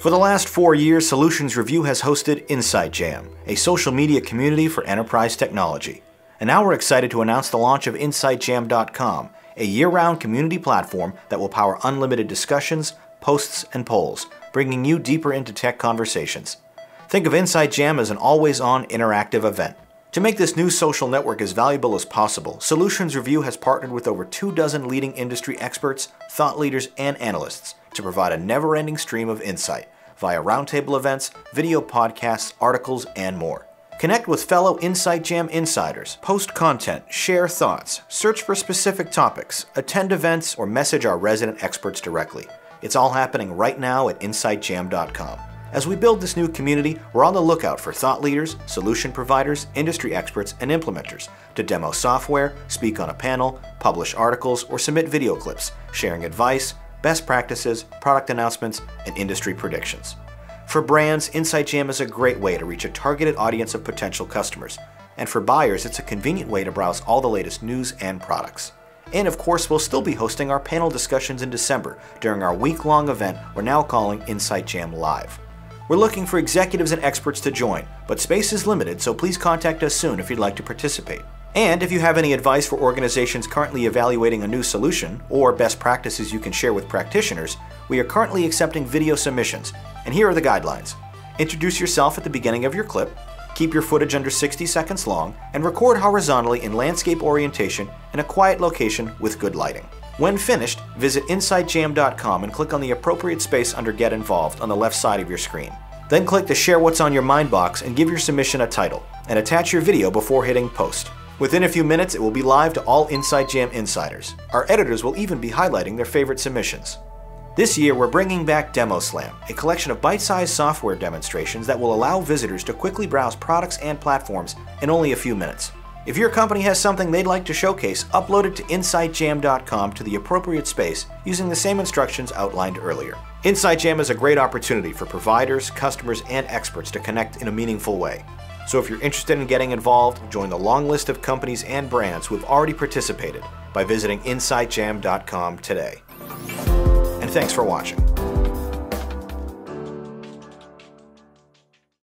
For the last 4 years, Solutions Review has hosted Insight Jam, a social media community for enterprise technology. And now we're excited to announce the launch of InsightJam.com, a year-round community platform that will power unlimited discussions, posts, and polls, bringing you deeper into tech conversations. Think of Insight Jam as an always-on interactive event. To make this new social network as valuable as possible, Solutions Review has partnered with over 24 leading industry experts, thought leaders, and analysts to provide a never-ending stream of insight via roundtable events, video podcasts, articles, and more. Connect with fellow Insight Jam insiders, post content, share thoughts, search for specific topics, attend events, or message our resident experts directly. It's all happening right now at InsightJam.com. As we build this new community, we're on the lookout for thought leaders, solution providers, industry experts, and implementers to demo software, speak on a panel, publish articles, or submit video clips, sharing advice, best practices, product announcements, and industry predictions. For brands, Insight Jam is a great way to reach a targeted audience of potential customers. And for buyers, it's a convenient way to browse all the latest news and products. And of course, we'll still be hosting our panel discussions in December during our week-long event we're now calling Insight Jam Live. We're looking for executives and experts to join, but space is limited, so please contact us soon if you'd like to participate. And if you have any advice for organizations currently evaluating a new solution or best practices you can share with practitioners, we are currently accepting video submissions, and here are the guidelines. Introduce yourself at the beginning of your clip, keep your footage under 60 seconds long, and record horizontally in landscape orientation in a quiet location with good lighting. When finished, visit InsightJam.com and click on the appropriate space under Get Involved on the left side of your screen. Then click the Share What's on Your Mind box and give your submission a title, and attach your video before hitting Post. Within a few minutes, it will be live to all Insight Jam insiders. Our editors will even be highlighting their favorite submissions. This year, we're bringing back Demo Slam, a collection of bite-sized software demonstrations that will allow visitors to quickly browse products and platforms in only a few minutes. If your company has something they'd like to showcase, upload it to InsightJam.com to the appropriate space using the same instructions outlined earlier. Insight Jam is a great opportunity for providers, customers, and experts to connect in a meaningful way. So if you're interested in getting involved, join the long list of companies and brands who have already participated by visiting InsightJam.com today. And thanks for watching.